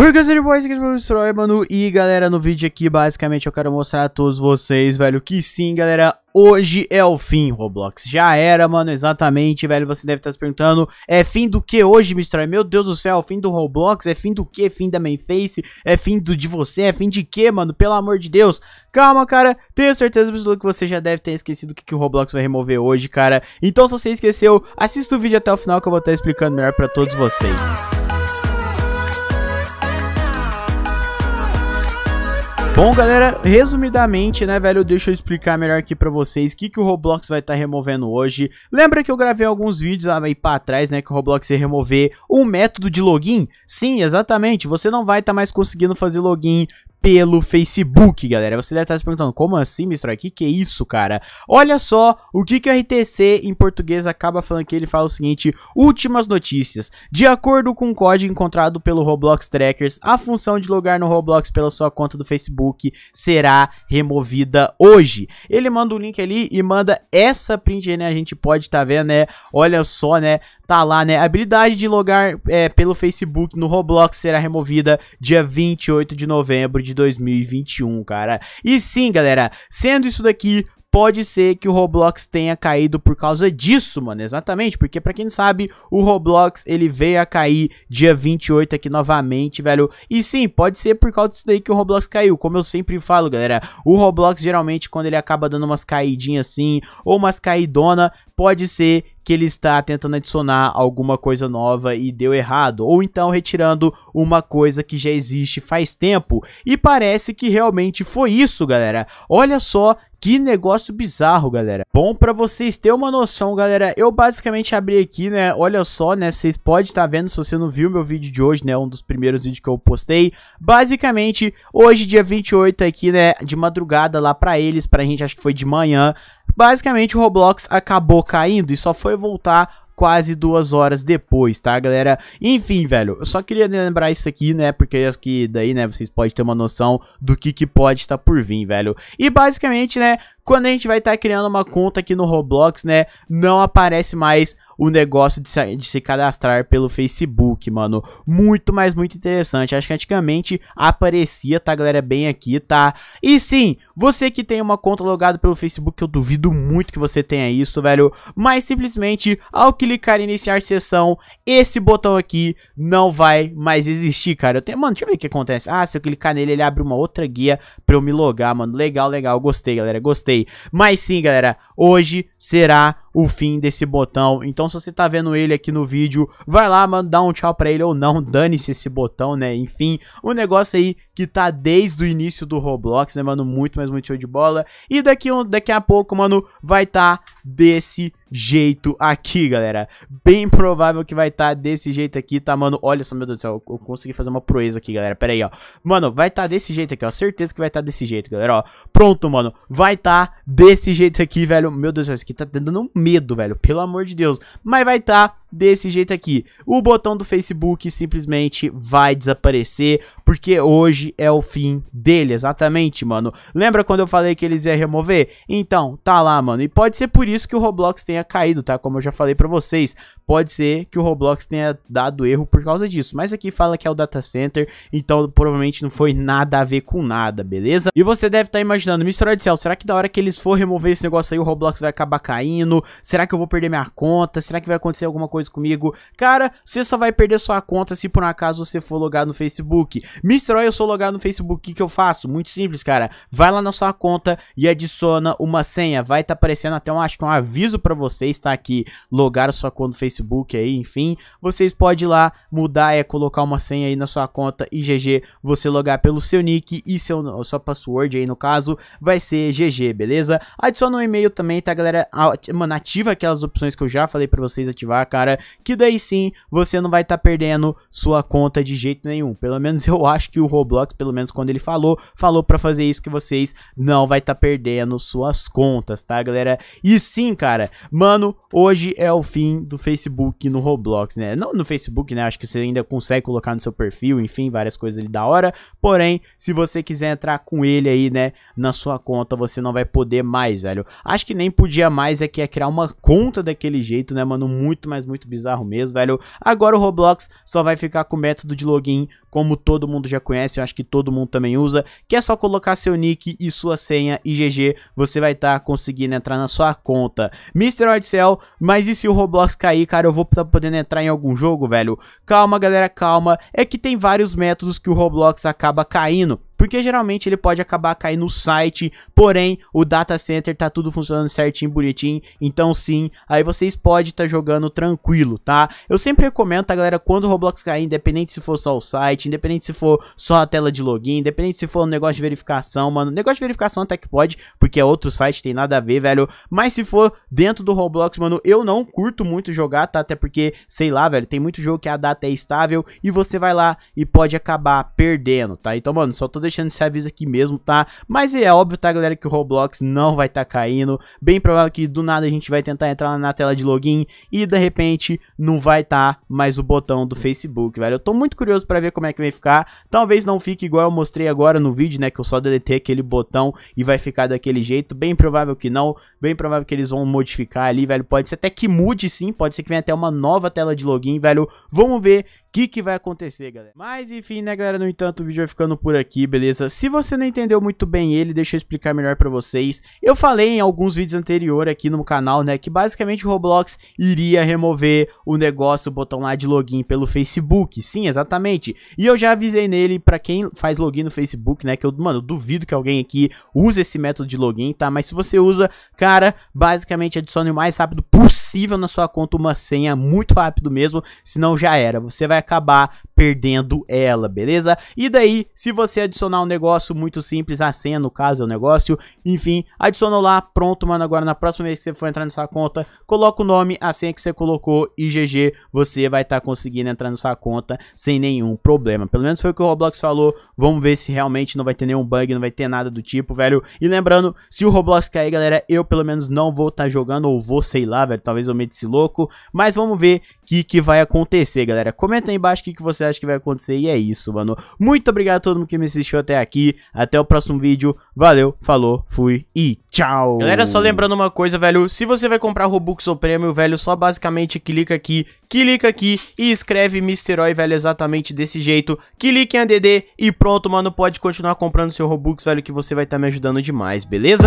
Oi, boys, aqui é o Mestroy, mano. E galera, no vídeo aqui basicamente eu quero mostrar a todos vocês, velho, que sim, galera, hoje é o fim, Roblox. Já era, mano, exatamente, velho. Você deve estar se perguntando, é fim do que hoje, Mestroy? Meu Deus do céu, fim do Roblox? É fim do que? Fim da mainface? É fim do de você? É fim de que, mano? Pelo amor de Deus. Calma, cara. Tenho certeza, Mestroy, que você já deve ter esquecido o que o Roblox vai remover hoje, cara. Então, se você esqueceu, assista o vídeo até o final que eu vou estar explicando melhor pra todos vocês. Bom, galera, resumidamente, né, velho, deixa eu explicar melhor aqui pra vocês o que o Roblox vai estar removendo hoje. Lembra que eu gravei alguns vídeos lá aí pra trás, né, que o Roblox ia remover um método de login? Sim, exatamente, você não vai estar mais conseguindo fazer login pelo Facebook, galera. Você deve estar se perguntando, como assim, Mestroy? Que é isso, cara? Olha só o que o RTC em português acaba falando aqui. Ele fala o seguinte: últimas notícias. De acordo com o código encontrado pelo Roblox Trackers, a função de logar no Roblox pela sua conta do Facebook será removida hoje. Ele manda o link ali e manda essa print aí, né? A gente pode estar vendo, né? Olha só, né? Tá lá, né? A habilidade de logar pelo Facebook no Roblox será removida dia 28 de novembro de 2021, cara. E sim, galera, sendo isso daqui, pode ser que o Roblox tenha caído por causa disso, mano, exatamente, porque pra quem não sabe, o Roblox, ele veio a cair dia 28 aqui novamente, velho, e sim, pode ser por causa disso daí que o Roblox caiu. Como eu sempre falo, galera, o Roblox geralmente, quando ele acaba dando umas caidinhas assim, ou umas caidona, pode ser que ele está tentando adicionar alguma coisa nova e deu errado, ou então retirando uma coisa que já existe faz tempo, e parece que realmente foi isso, galera. Olha só que negócio bizarro, galera. Bom, pra vocês terem uma noção, galera, eu basicamente abri aqui, né, olha só, né, vocês podem estar vendo, se você não viu meu vídeo de hoje, né, um dos primeiros vídeos que eu postei, basicamente, hoje, dia 28 aqui, né, de madrugada lá pra eles, pra gente, acho que foi de manhã, basicamente o Roblox acabou caindo e só foi voltar quase 2 horas depois, tá, galera? Enfim, velho, eu só queria lembrar isso aqui, né, porque eu acho que daí, né, vocês podem ter uma noção do que pode estar por vir, velho. E basicamente, né, quando a gente vai estar criando uma conta aqui no Roblox, né, não aparece mais o negócio de se cadastrar pelo Facebook, mano. Muito, mas muito interessante. Acho que antigamente aparecia, tá, galera? Bem aqui, tá? E sim, você que tem uma conta logada pelo Facebook, eu duvido muito que você tenha isso, velho. Mas simplesmente, ao clicar em iniciar sessão, esse botão aqui não vai mais existir, cara. Eu tenho... Mano, deixa eu ver o que acontece. Ah, se eu clicar nele, ele abre uma outra guia pra eu me logar, mano. Legal, legal. Gostei, galera. Gostei. Mas sim, galera, hoje será o fim desse botão. Então, se você tá vendo ele aqui no vídeo, vai lá, mano, dá um tchau pra ele ou não, dane-se esse botão, né, enfim, um negócio aí que tá desde o início do Roblox, né, mano, muito, mas muito show de bola. E daqui a pouco, mano, vai tá desse jeito aqui, galera, bem provável que vai tá desse jeito aqui, tá, mano? Olha só, meu Deus do céu, eu consegui fazer uma proeza aqui, galera, pera aí, ó, mano, vai tá desse jeito aqui, ó, certeza que vai tá desse jeito, galera, ó, pronto, mano, vai tá desse jeito aqui, velho, meu Deus do céu, isso aqui tá dando um medo, velho, pelo amor de Deus, mas vai tá desse jeito aqui. O botão do Facebook simplesmente vai desaparecer, porque hoje é o fim dele, exatamente, mano. Lembra quando eu falei que eles iam remover? Então, tá lá, mano, e pode ser por isso que o Roblox tenha caído, tá? Como eu já falei pra vocês, pode ser que o Roblox tenha dado erro por causa disso, mas aqui fala que é o data center, então provavelmente não foi nada a ver com nada, beleza? E você deve estar imaginando, Mestroy do céu, será que da hora que eles for remover esse negócio aí, o Roblox vai acabar caindo? Será que eu vou perder minha conta? Será que vai acontecer alguma coisa comigo? Cara, você só vai perder sua conta se por um acaso você for logado no Facebook. Mestroy, eu sou logado no Facebook, o que eu faço? Muito simples, cara. Vai lá na sua conta e adiciona uma senha. Vai tá aparecendo até um, acho que um aviso pra vocês, tá, aqui, logar sua conta no Facebook aí, enfim. Vocês podem ir lá, mudar, colocar uma senha aí na sua conta e GG, você logar pelo seu nick e sua password aí, no caso, vai ser GG, beleza? Adiciona um e-mail também, tá, galera? Mano, ativa aquelas opções que eu já falei pra vocês ativar, cara, que daí sim você não vai estar perdendo sua conta de jeito nenhum. Pelo menos eu acho que o Roblox, pelo menos quando ele falou pra fazer isso, que vocês não vai estar perdendo suas contas, tá, galera? E sim, cara, mano, hoje é o fim do Facebook no Roblox, né? Não no Facebook, né? Acho que você ainda consegue colocar no seu perfil, enfim, várias coisas ali da hora. Porém, se você quiser entrar com ele aí, né, na sua conta, você não vai poder mais, velho. Acho que nem podia mais criar uma conta daquele jeito, né, mano? Muito, mas muito muito bizarro mesmo, velho. Agora o Roblox só vai ficar com o método de login, como todo mundo já conhece, eu acho que todo mundo também usa, que é só colocar seu nick e sua senha e GG, você vai estar conseguindo entrar na sua conta. Myster0y do céu, mas e se o Roblox cair, cara, eu vou estar podendo entrar em algum jogo, velho? Calma, galera, calma, é que tem vários métodos que o Roblox acaba caindo. Porque geralmente ele pode acabar caindo no site, porém o data center tá tudo funcionando certinho, bonitinho, então sim, aí vocês podem estar jogando tranquilo, tá? Eu sempre recomendo, tá, galera, quando o Roblox cair, independente se for só o site, independente se for só a tela de login, independente se for um negócio de verificação, mano, negócio de verificação até que pode, porque é outro site, tem nada a ver, velho, mas se for dentro do Roblox, mano, eu não curto muito jogar, tá? Até porque, sei lá, velho, tem muito jogo que a data é estável e você vai lá e pode acabar perdendo, tá? Então, mano, só tô deixando esse aviso aqui mesmo, tá? Mas é óbvio, tá, galera, que o Roblox não vai tá caindo. Bem provável que do nada a gente vai tentar entrar na tela de login e de repente não vai tá mais o botão do Facebook, velho. Eu tô muito curioso pra ver como é que vai ficar. Talvez não fique igual eu mostrei agora no vídeo, né? Que eu só deletei aquele botão e vai ficar daquele jeito. Bem provável que não. Bem provável que eles vão modificar ali, velho. Pode ser até que mude, sim. Pode ser que venha até uma nova tela de login, velho. Vamos ver o que vai acontecer, galera. Mas enfim, né, galera, no entanto o vídeo vai ficando por aqui, beleza? Se você não entendeu muito bem ele, deixa eu explicar melhor pra vocês. Eu falei em alguns vídeos anteriores aqui no canal, né, que basicamente o Roblox iria remover o negócio, o botão lá de login pelo Facebook. Sim, exatamente. E eu já avisei nele pra quem faz login no Facebook, né, que eu, mano, eu duvido que alguém aqui use esse método de login, tá? Mas se você usa, cara, basicamente adicione o mais rápido possível na sua conta uma senha, muito rápido mesmo, senão já era. Você vai acabar perdendo ela, beleza? E daí, se você adicionar um negócio muito simples, a senha no caso é o negócio, enfim, adicionou lá, pronto, mano, agora na próxima vez que você for entrar na sua conta, coloca o nome, a senha que você colocou e GG, você vai estar conseguindo entrar na sua conta sem nenhum problema. Pelo menos foi o que o Roblox falou, vamos ver se realmente não vai ter nenhum bug, não vai ter nada do tipo, velho. E lembrando, se o Roblox cair, galera, eu pelo menos não vou estar jogando, ou vou, sei lá, velho, talvez eu meta esse louco, mas vamos ver o que vai acontecer, galera. Comenta aí embaixo o que você acha que vai acontecer e é isso, mano. Muito obrigado a todo mundo que me assistiu até aqui. Até o próximo vídeo. Valeu, falou, fui e tchau. Galera, só lembrando uma coisa, velho. Se você vai comprar Robux ou Prêmio, velho, só basicamente clica aqui e escreve Myster0y, velho, exatamente desse jeito. Clica em ADD e pronto, mano, pode continuar comprando seu Robux, velho, que você vai estar me ajudando demais, beleza?